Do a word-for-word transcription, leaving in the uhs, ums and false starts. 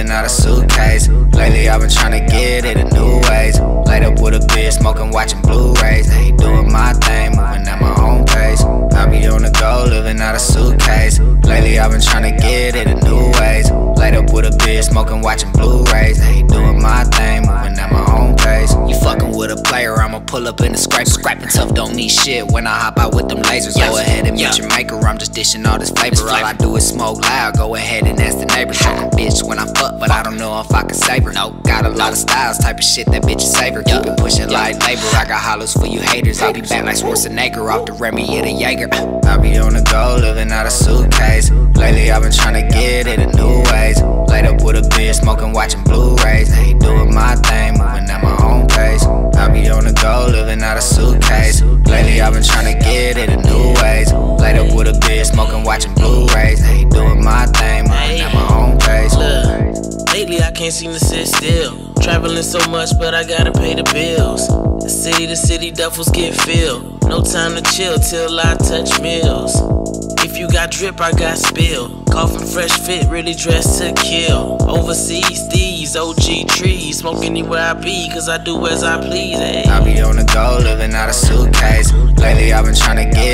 living out a suitcase. Lately I've been trying to get it in new ways. Laid up with a bitch, smoking, watching Blu-rays. Ain't doing my thing, moving at my own pace. I be on the go, living out a suitcase. Lately I've been trying to get it in new ways. Laid up with a bitch, smoking, watching Blu-rays. Ain't doing my thing, moving at my own pace. You fucking with a player, I'ma pull up in the scraper. Scrapping tough, don't need shit when I hop out with them lasers. Go ahead and meet your maker, I'm just dishing all this flavor. All I do is smoke loud, go ahead and ask the neighbors. Shocking bitch when I fuck, but I don't know if I can save her. Nope. Got a lot of styles, type of shit that bitch is savor. Keep it pushing like labor, I got hollows for you haters. I'll be back like Schwarzenegger, off the Remy and the Jaeger. I be on the go, living out a suitcase. Lately I've been trying to get it in new ways. Laid up with a bitch, smoking, watching Blu-rays. Ain't doing my thing, moving at my own pace. I be on the go, living out a suitcase. Lately I've been trying to get it in new ways. Laid up with a bitch, smoking, watching Blu-rays. Ain't doing my thing, moving at my own pace. Look, lately I can't seem to sit still. Traveling so much, but I gotta pay the bills. City to city, duffels get filled. No time to chill till I touch meals. If you got drip, I got spill. Coughing fresh fit, really dressed to kill. Overseas, these O G trees. Smoke anywhere I be, cause I do as I please. Ay. I be on the go, living out a suitcase. Lately I've been trying to get